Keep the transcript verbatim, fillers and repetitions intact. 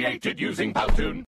created using Powtoon.